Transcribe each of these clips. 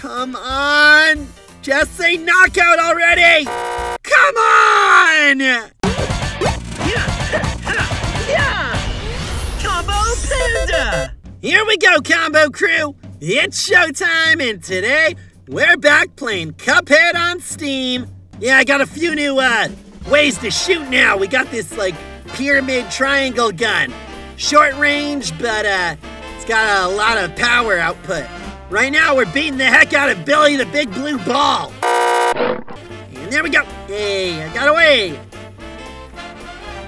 Come on! Just say knockout already! Come on! Combo Panda! Here we go, Combo Crew! It's showtime, and today we're back playing Cuphead on Steam. Yeah, I got a few new ways to shoot now. We got this like pyramid triangle gun. Short range, but it's got a lot of power output. Right now, we're beating the heck out of Billy the Big Blue Ball. And there we go. Hey, I got away.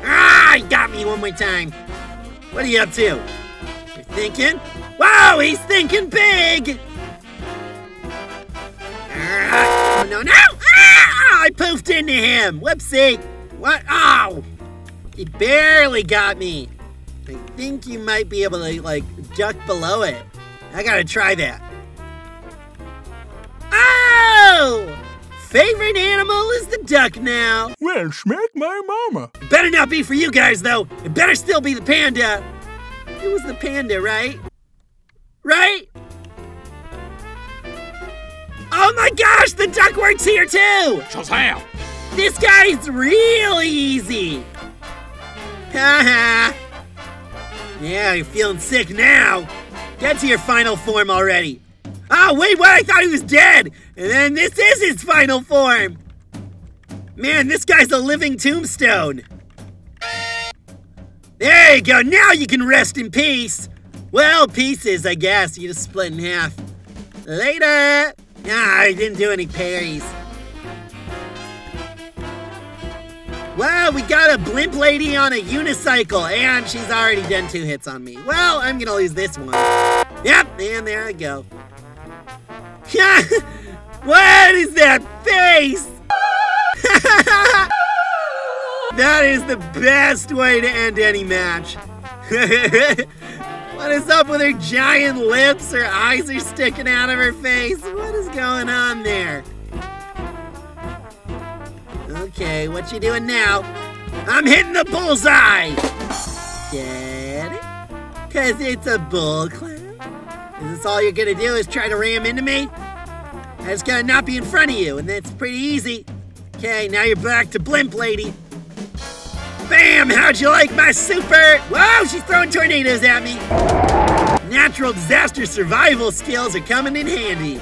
Ah, he got me one more time. What are you up to? You're thinking? Whoa, he's thinking big. Ah, no, no. Ah, I poofed into him. Whoopsie. What? Oh, he barely got me. I think you might be able to, like, duck below it. I gotta try that. Oh! Favorite animal is the duck now. Well, smack my mama. It better not be for you guys, though. It better still be the panda. It was the panda, right? Right? Oh my gosh, the duck works here, too! Shazam! This guy's really easy. Haha. Yeah, you're feeling sick now. Get to your final form already. Oh, wait, what? I thought he was dead. And then this is his final form. Man, this guy's a living tombstone. There you go. Now you can rest in peace. Well, pieces, I guess. You just split in half. Later. Nah, I didn't do any parries. Wow, we got a blimp lady on a unicycle, and she's already done 2 hits on me. Well, I'm gonna lose this one. Yep, and there I go. What is that face? That is the best way to end any match. What is up with her giant lips? Her eyes are sticking out of her face. What is going on there? Okay, what you doing now? I'm hitting the bullseye! Get it? Cause it's a bull clap. Is this all you're gonna do is try to ram into me? I just gotta not be in front of you, and that's pretty easy. Okay, now you're back to blimp lady. Bam! How'd you like my super? Whoa, she's throwing tornadoes at me! Natural disaster survival skills are coming in handy.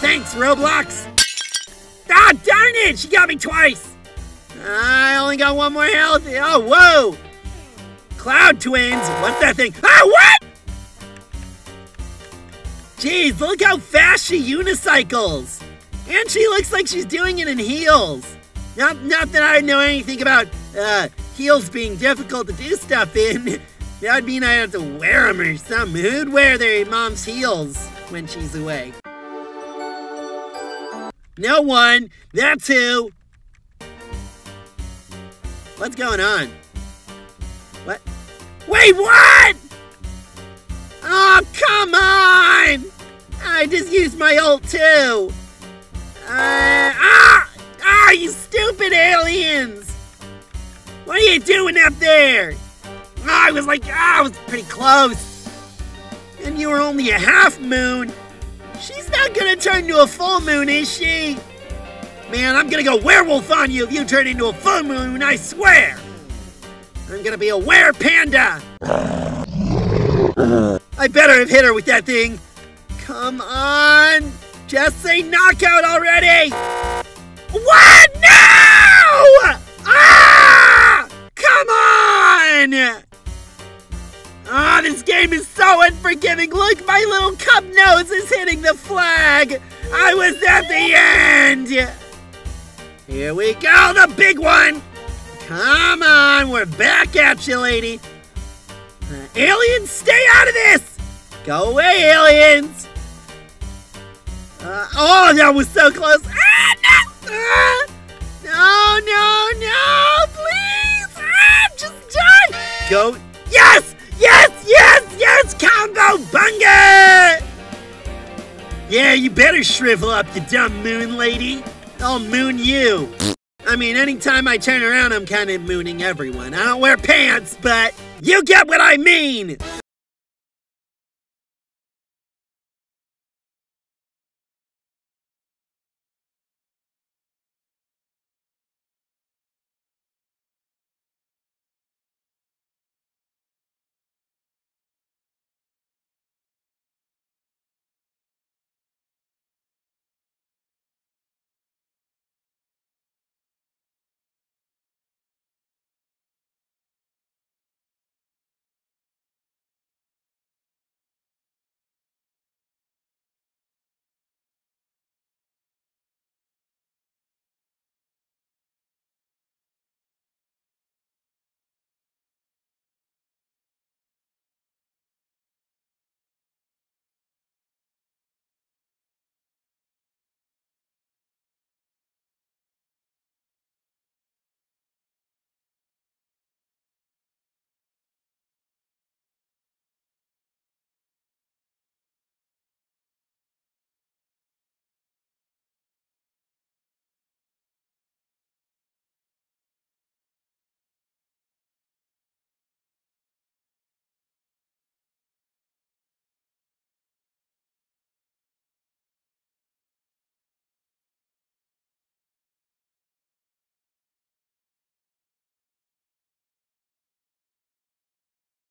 Thanks, Roblox! Ah, darn it! She got me twice! I only got 1 more health. Oh, whoa! Cloud twins, what's that thing? Oh, what?! Jeez, look how fast she unicycles! And she looks like she's doing it in heels. Not that I know anything about heels being difficult to do stuff in. That would mean I'd have to wear them or something. Who'd wear their mom's heels when she's away? No one, that's who. What's going on? What? Wait, what? Oh, come on! I just used my ult too. You stupid aliens! What are you doing up there? Oh, I was like, I was pretty close. And you were only a half moon. She's not gonna turn into a full moon, is she? Man, I'm gonna go werewolf on you if you turn into a full moon, I swear! I'm gonna be a werepanda! I better have hit her with that thing! Come on! Just say knockout already! What? No! Ah! Come on! Ah, oh, this game is so unforgiving. Look, my little cup nose is hitting the flag. I was at the end. Here we go, the big one. Come on, we're back at you, lady. Aliens, stay out of this. Go away, aliens. Oh, that was so close. Ah, no. No, no, no, please. Ah, just die. Go. Yes. Yes, yes, yes, Combo Bunga! Yeah, you better shrivel up, you dumb moon lady. I'll moon you. I mean, anytime I turn around, I'm kind of mooning everyone. I don't wear pants, but you get what I mean!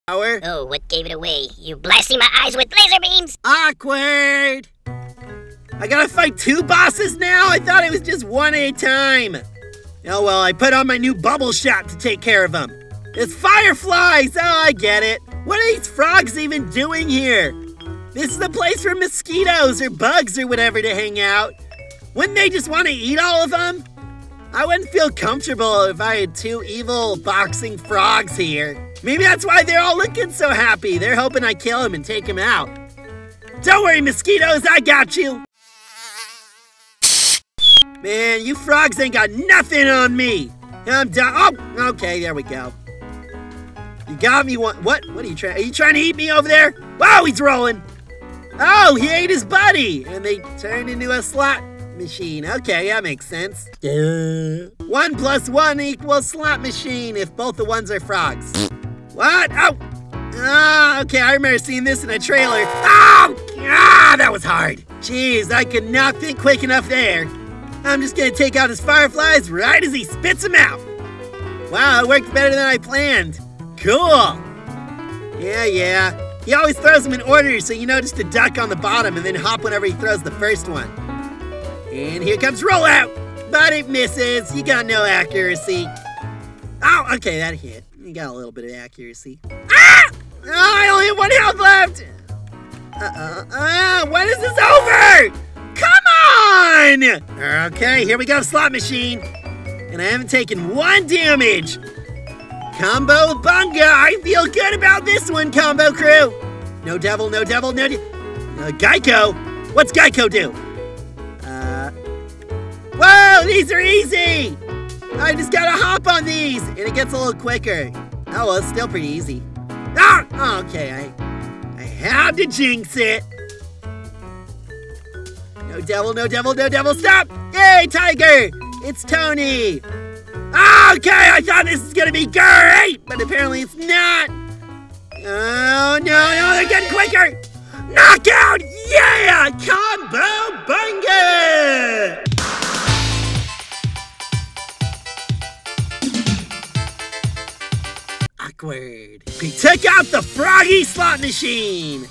power. Oh, what gave it away? You blasting my eyes with laser beams! Awkward! I gotta fight two bosses now? I thought it was just one at a time. Oh well, I put on my new bubble shot to take care of them. It's fireflies! Oh, I get it. What are these frogs even doing here? This is the place for mosquitoes or bugs or whatever to hang out. Wouldn't they just want to eat all of them? I wouldn't feel comfortable if I had two evil boxing frogs here. Maybe that's why they're all looking so happy. They're hoping I kill him and take him out. Don't worry, mosquitoes, I got you. Man, you frogs ain't got nothing on me. I'm done. Oh, okay, there we go. You got me one. What are you trying? Are you trying to eat me over there? Whoa, he's rolling. Oh, he ate his buddy. And they turned into a slot machine. Okay, that makes sense. 1 plus 1 equals slot machine if both the ones are frogs. What? Oh. Ah, okay, I remember seeing this in a trailer. Oh, that was hard. Jeez, I could not think quick enough there. I'm just gonna take out his fireflies right as he spits them out. Wow, it worked better than I planned. Cool. Yeah. He always throws them in order, so you know just to duck on the bottom and then hop whenever he throws the first one. And here comes rollout. But it misses. You got no accuracy. Oh, okay, that hit. You got a little bit of accuracy. Ah! Oh, I only have 1 health left. When is this over? Come on! Okay, here we go, slot machine. And I haven't taken 1 damage. Combo Bunga! I feel good about this one, Combo Crew! No devil, no devil, no Geico? What's Geico do? Whoa, these are easy! I just gotta hop on these! And it gets a little quicker. Oh, well, it's still pretty easy. Ah! Okay, I had to jinx it! No devil, no devil, no devil, stop! Yay, Tiger! It's Tony! Okay, I thought this was gonna be great, but apparently it's not. Oh, no, they're getting quicker. Knockout, yeah, Combo Panda! Awkward. We took out the froggy slot machine.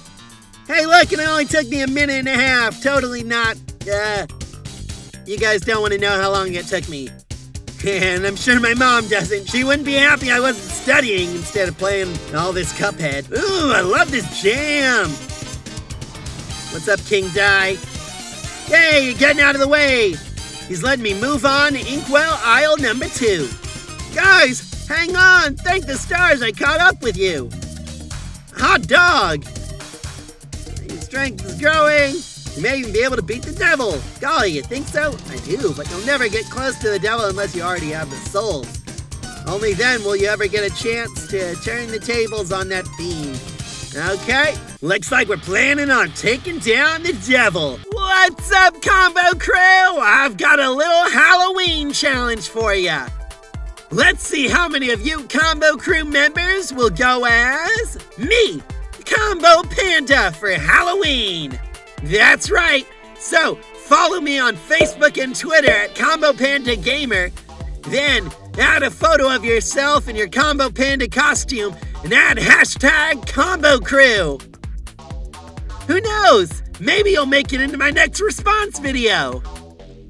Hey, look, it only took me 1.5 minutes. Totally not, you guys don't wanna know how long it took me. And I'm sure my mom doesn't. She wouldn't be happy I wasn't studying instead of playing all this Cuphead. Ooh, I love this jam. What's up, King Dai? Hey, you're getting out of the way. He's letting me move on to Inkwell Aisle number 2. Guys, hang on. Thank the stars I caught up with you. Hot dog. Your strength is growing. You may even be able to beat the devil. Golly, you think so? I do, but you'll never get close to the devil unless you already have the souls. Only then will you ever get a chance to turn the tables on that fiend. Okay, looks like we're planning on taking down the devil. What's up, Combo Crew? I've got a little Halloween challenge for you. Let's see how many of you Combo Crew members will go as me, Combo Panda, for Halloween. That's right! So, follow me on Facebook and Twitter at ComboPandaGamer. Then, add a photo of yourself in your Combo Panda costume and add hashtag Combo Crew. Who knows? Maybe you'll make it into my next response video.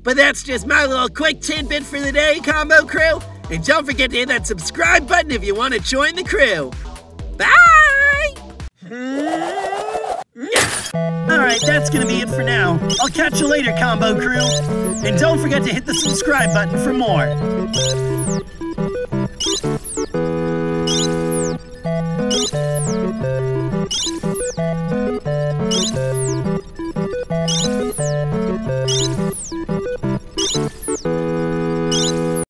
But that's just my little quick tidbit for the day, Combo Crew. And don't forget to hit that subscribe button if you want to join the crew. Bye! Alright, that's gonna be it for now. I'll catch you later, Combo Crew. And don't forget to hit the subscribe button for more.